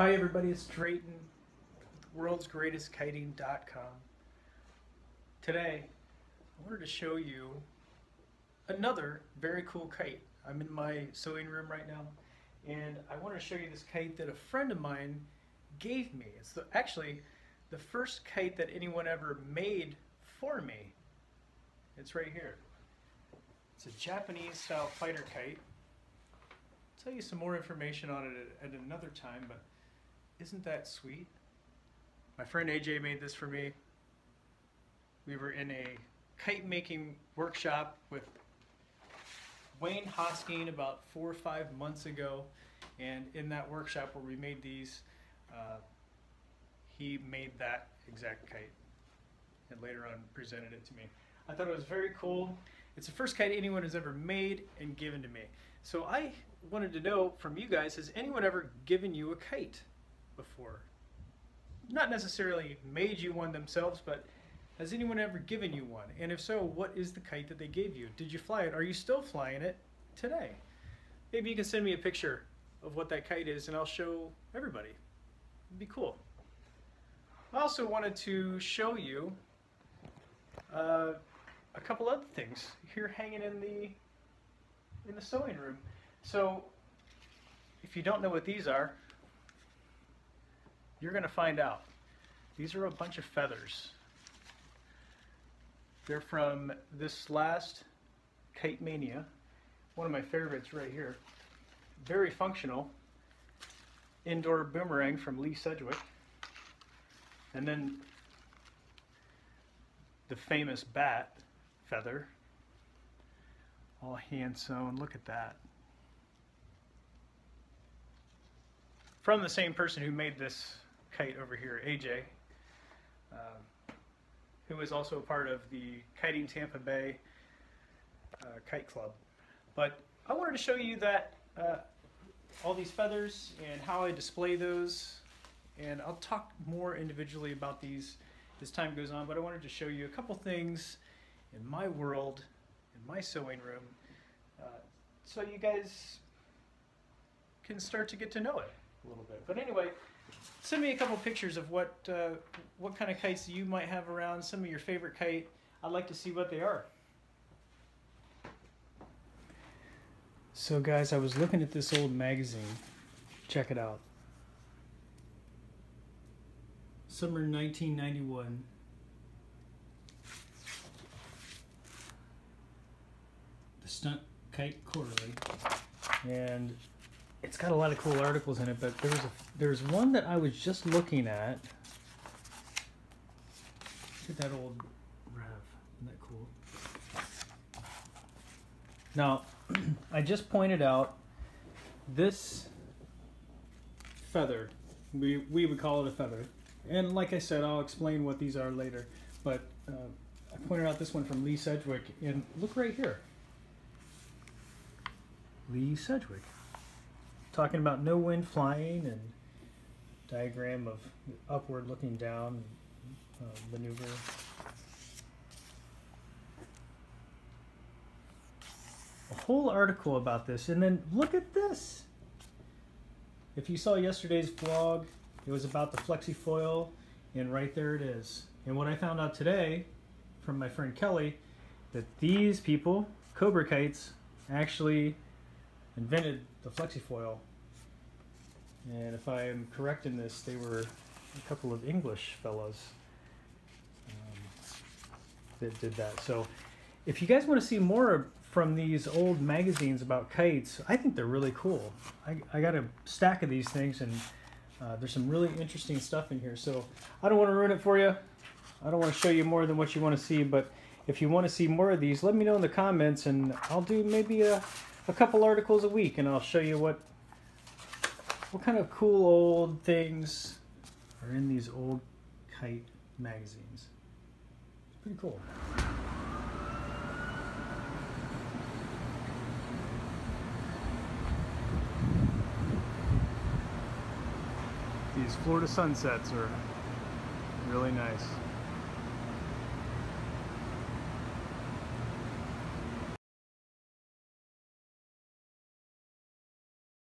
Hi everybody, it's Drayton, worldsgreatestkiting.com. Today, I wanted to show you another very cool kite. I'm in my sewing room right now, and I want to show you this kite that a friend of mine gave me. It's actually the first kite that anyone ever made for me. It's right here. It's a Japanese-style fighter kite. I'll tell you some more information on it at another time, but isn't that sweet? My friend AJ made this for me. We were in a kite making workshop with Wayne Hosking about 4 or 5 months ago, and in that workshop where we made these, he made that exact kite and later on presented it to me. I thought it was very cool. It's the first kite anyone has ever made and given to me. So I wanted to know from you guys, has anyone ever given you a kite before? Not necessarily made you one themselves, but has anyone ever given you one? And if so, what is the kite that they gave you? Did you fly it? Are you still flying it today? Maybe you can send me a picture of what that kite is and I'll show everybody. It'd be cool. I also wanted to show you a couple other things here hanging in the sewing room. So if you don't know what these are, you're gonna find out. These are a bunch of feathers. They're from this last Kite Mania, one of my favorites right here. Very functional indoor boomerang from Lee Sedgwick. And then the famous bat feather, all hand sewn. Look at that. From the same person who made this kite over here, AJ, who is also a part of the Kiting Tampa Bay Kite Club. But I wanted to show you that all these feathers and how I display those, and I'll talk more individually about these as time goes on, but I wanted to show you a couple things in my world, in my sewing room, so you guys can start to get to know it a little bit. But anyway, send me a couple pictures of what kind of kites you might have around, some of your favorite kite. I'd like to see what they are. So guys, I was looking at this old magazine. Check it out. Summer 1991. The Stunt Kite Quarterly. And it's got a lot of cool articles in it, but there's one that I was just looking at. Look at that old Rev. Isn't that cool? Now, I just pointed out this feather. We would call it a feather. And like I said, I'll explain what these are later, but I pointed out this one from Lee Sedgwick, and look right here. Lee Sedgwick. Talking about no wind flying and diagram of upward looking down maneuver. A whole article about this, and then look at this. If you saw yesterday's vlog, it was about the flexifoil, and right there it is. And what I found out today from my friend Kelly, that these people, Cobra Kites, actually invented the flexifoil. And if I am correct in this, they were a couple of English fellows that did that. So if you guys want to see more from these old magazines about kites, I think they're really cool. I got a stack of these things, and there's some really interesting stuff in here, so I don't want to ruin it for you. I don't want to show you more than what you want to see, but if you want to see more of these, let me know in the comments, and I'll do maybe a couple articles a week, and I'll show you what kind of cool old things are in these old kite magazines. It's pretty cool. These Florida sunsets are really nice.